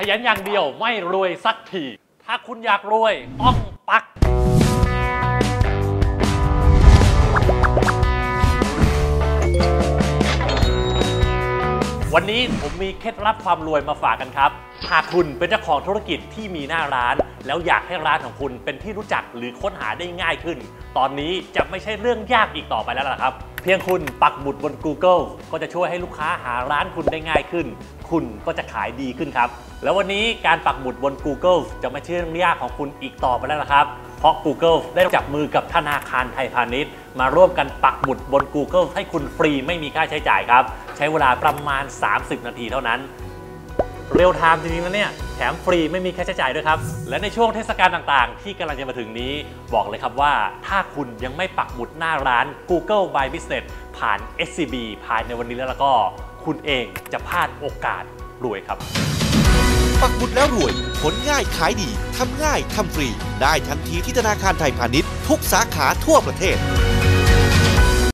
ขยันอย่างเดียวไม่รวยสักทีถ้าคุณอยากรวยต้องปักวันนี้ผมมีเคล็ดลับความรวยมาฝากกันครับหากคุณเป็นเจ้าของธุรกิจที่มีหน้าร้านแล้วอยากให้ร้านของคุณเป็นที่รู้จักหรือค้นหาได้ง่ายขึ้นตอนนี้จะไม่ใช่เรื่องยากอีกต่อไปแล้วล่ะครับเพียงคุณปักหมุดบน Google ก็จะช่วยให้ลูกค้าหาร้านคุณได้ง่ายขึ้นคุณก็จะขายดีขึ้นครับแล้ววันนี้การปักหมุดบน Google จะไม่ใช่เรื่องยากของคุณอีกต่อไปแล้วนะครับเพราะ Google ได้จับมือกับธนาคารไทยพาณิชย์มาร่วมกันปักหมุดบน Google ให้คุณฟรีไม่มีค่าใช้จ่ายครับใช้เวลาประมาณ30 นาทีเท่านั้นเร็วไทม์จริงๆนะเนี่ยแถมฟรีไม่มีค่าใช้จ่ายด้วยครับและในช่วงเทศกาลต่างๆที่กำลังจะมาถึงนี้บอกเลยครับว่าถ้าคุณยังไม่ปักหมุดหน้าร้าน Google My Business ผ่าน SCB ภายในวันนี้แล้วก็คุณเองจะพลาดโอกาสรวยครับปักหมุดแล้วรวยผลง่ายขายดีทำง่ายทำฟรีได้ทันทีที่ธนาคารไทยพาณิชย์ทุกสาขาทั่วประเทศ